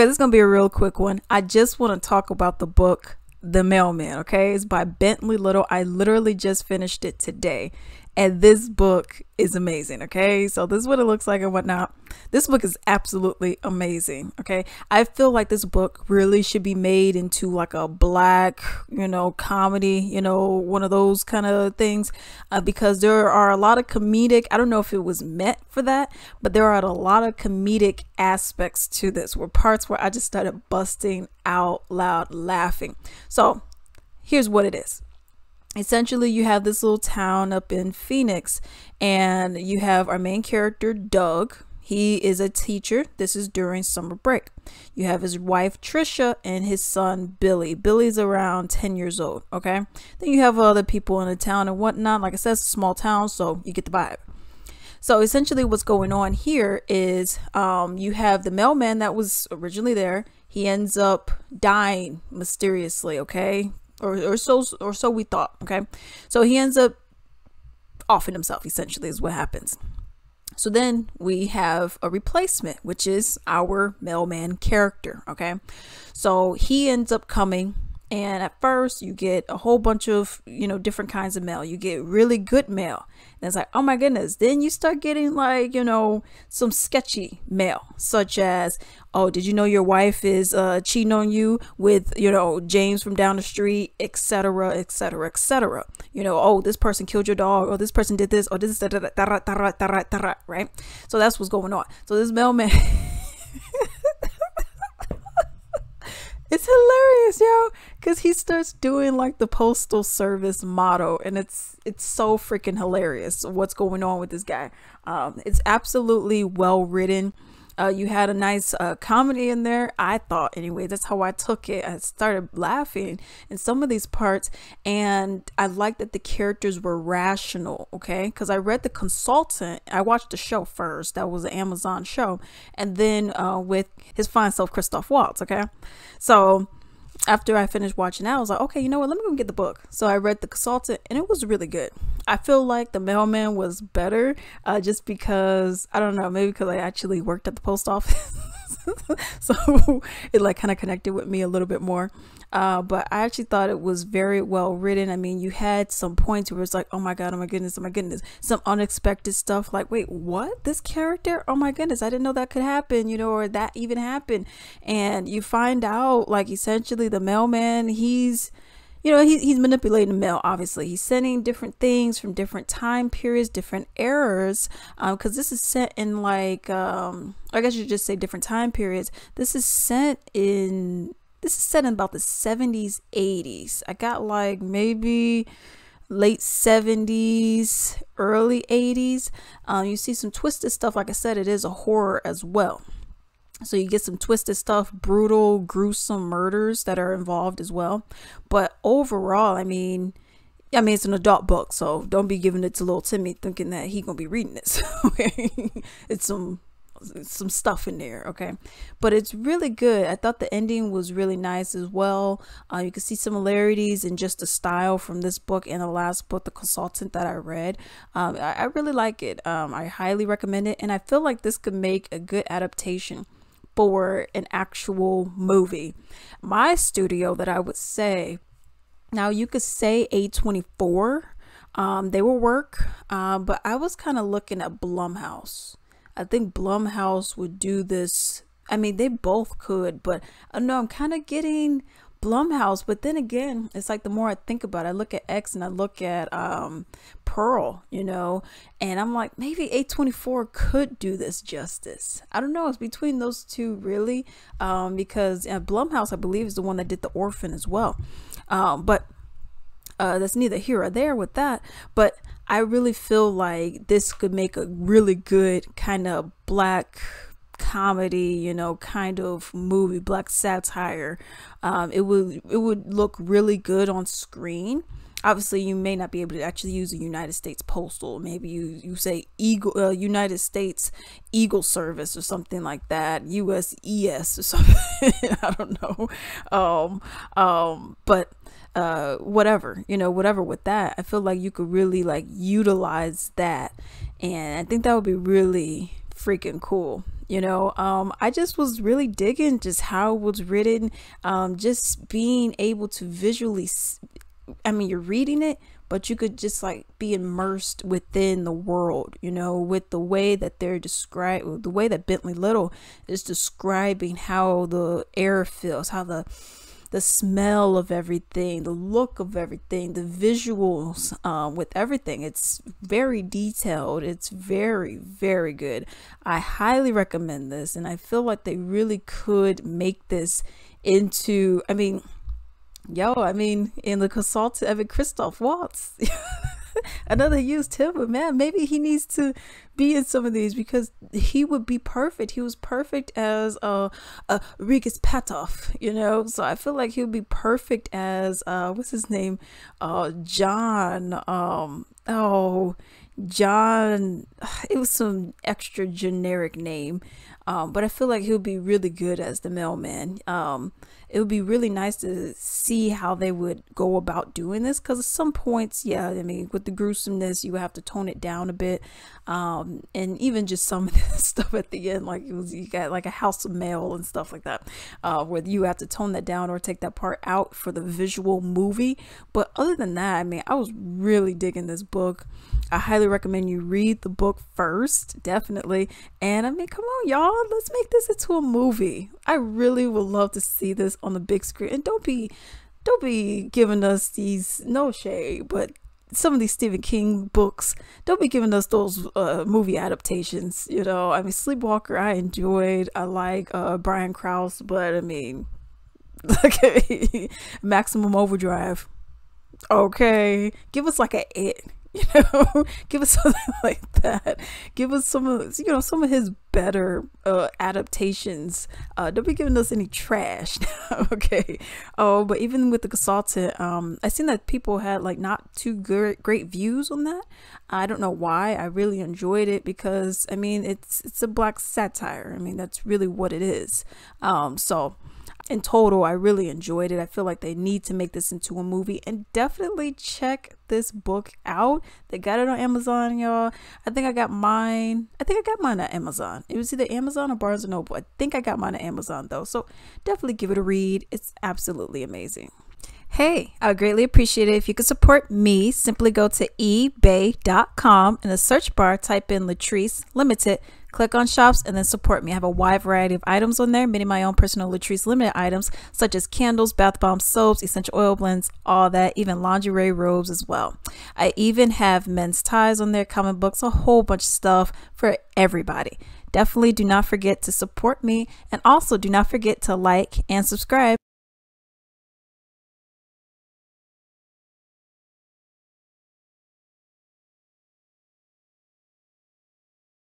Okay, this is gonna be a real quick one. I just want to talk about the book The Mailman. Okay, it's by Bentley Little. I literally just finished it today, and this book is amazing. Okay, so this is what it looks like and whatnot. This book is absolutely amazing. Okay, I feel like this book really should be made into like a black, you know, comedy, you know, one of those kind of things, because there are a lot of comedic, I don't know if it was meant for that, but there are a lot of comedic aspects to this, where parts where I just started busting out loud laughing. So here's what it is. Essentially, you have this little town up in Phoenix, and you have our main character, Doug. He is a teacher. This is during summer break. You have his wife, Trisha, and his son, Billy. Billy's around 10 years old. Okay. Then you have other people in the town and whatnot. Like I said, it's a small town, so you get the vibe. So essentially what's going on here is you have the mailman that was originally there. He ends up dying mysteriously. Okay. Or so we thought. Okay, so he ends up offing himself, essentially, is what happens. So then we have a replacement, which is our mailman character. Okay, so he ends up coming, and at first you get a whole bunch of, you know, different kinds of mail. You get really good mail, and it's like, oh my goodness. Then you start getting, like, you know, some sketchy mail, such as, oh, did you know your wife is cheating on you with, you know, James from down the street, etc., etc., etc. You know, oh, this person killed your dog, or this person did this, or this, right? So that's what's going on. So this mailman, it's hilarious, yo, because he starts doing like the postal service motto, and it's so freaking hilarious what's going on with this guy. It's absolutely well written. You had a nice comedy in there, I thought. Anyway, that's how I took it. I started laughing in some of these parts, and I liked that the characters were rational. Okay, because I read The Consultant. I watched the show first. That was an Amazon show, and then with his fine self, Christoph Waltz. Okay, so after I finished watching that, I was like, okay, you know what, let me go get the book. So I read The Consultant, and it was really good. I feel like The Mailman was better, just because, I don't know, maybe because I actually worked at the post office. So it like kind of connected with me a little bit more. But I actually thought it was very well written. I mean, you had some points where it's like, oh my god, oh my goodness, oh my goodness. Some unexpected stuff, like, wait, what? This character? Oh my goodness, I didn't know that could happen, you know, or that even happened. And you find out, like, essentially the mailman, he's, you know, he's manipulating the mail, obviously. He's sending different things from different time periods, different eras, because this is sent in, like, I guess you just say different time periods. This is set in about the 70s, 80s. I got, like, maybe late 70s, early 80s. You see some twisted stuff. Like I said, it is a horror as well. So you get some twisted stuff, brutal, gruesome murders that are involved as well. But overall, I mean, it's an adult book, so don't be giving it to little Timmy thinking that he's going to be reading this. Okay, it's some stuff in there. Okay, but it's really good. I thought the ending was really nice as well. You can see similarities in just the style from this book and the last book, The Consultant, that I read. I really like it. I highly recommend it, and I feel like this could make a good adaptation for an actual movie. My studio that I would say, now you could say A24, they will work, but I was kind of looking at Blumhouse. I think Blumhouse would do this. I mean, they both could, but I don't know, I'm kind of getting Blumhouse. But then again, it's like the more I think about it, I look at X and I look at Pearl, you know, and I'm like, maybe A24 could do this justice. I don't know, it's between those two really, because Blumhouse, I believe, is the one that did The Orphan as well. But that's neither here or there with that. But I really feel like this could make a really good kind of black comedy, you know, kind of movie, black satire. It would look really good on screen. Obviously, you may not be able to actually use a United States Postal. Maybe you say Eagle, United States Eagle Service or something like that, USES or something. I don't know. But whatever, you know, whatever with that, I feel like you could really like utilize that, and I think that would be really freaking cool. You know, I just was really digging just how it was written, just being able to visually, I mean, you're reading it, but you could just like be immersed within the world, you know, with the way that they're described, the way that Bentley Little is describing how the air feels, how the smell of everything, the look of everything, the visuals, with everything. It's very detailed. It's very, very good. I highly recommend this. And I feel like they really could make this into, I mean, yo, I mean, in The Consultant, I mean, Christoph Waltz, another used him, but man, maybe he needs to be in some of these because he would be perfect. He was perfect as a Regis Patoff, you know. So I feel like he would be perfect as what's his name, John. Oh, John. It was some extra generic name, but I feel like he'll be really good as the mailman. It would be really nice to see how they would go about doing this, because at some points, yeah, I mean, with the gruesomeness, you would have to tone it down a bit, and even just some of the stuff at the end, like it was, you got like a house of mail and stuff like that, where you have to tone that down or take that part out for the visual movie. But other than that, I mean, I was really digging this book. I highly recommend you read the book first, definitely. And I mean, come on, y'all, let's make this into a movie. I really would love to see this on the big screen. And don't be giving us these, no shade, but some of these Stephen King books, don't be giving us those movie adaptations, you know. I mean, Sleepwalker, I enjoyed. I like Brian Krauss, but I mean, okay, Maximum Overdrive, okay, give us like it, you know, give us something like that. Give us some of, you know, some of his better adaptations. Don't be giving us any trash. Okay. Oh, but even with The Consultant, I seen that people had like not too great views on that. I don't know why. I really enjoyed it because I mean, it's a black satire. I mean, that's really what it is. So in total, I really enjoyed it. I feel like they need to make this into a movie, and definitely check this book out. They got it on Amazon, y'all. I think I got mine. I think I got mine at Amazon. It was either Amazon or Barnes & Noble. I think I got mine at Amazon though. So definitely give it a read. It's absolutely amazing. Hey, I would greatly appreciate it if you could support me. Simply go to ebay.com. In the search bar, type in LaTrise Limited. Click on shops and then support me. I have a wide variety of items on there, many of my own personal LaTrise Limited items, such as candles, bath bombs, soaps, essential oil blends, all that, even lingerie, robes as well. I even have men's ties on there, comic books, a whole bunch of stuff for everybody. Definitely do not forget to support me, and also do not forget to like and subscribe.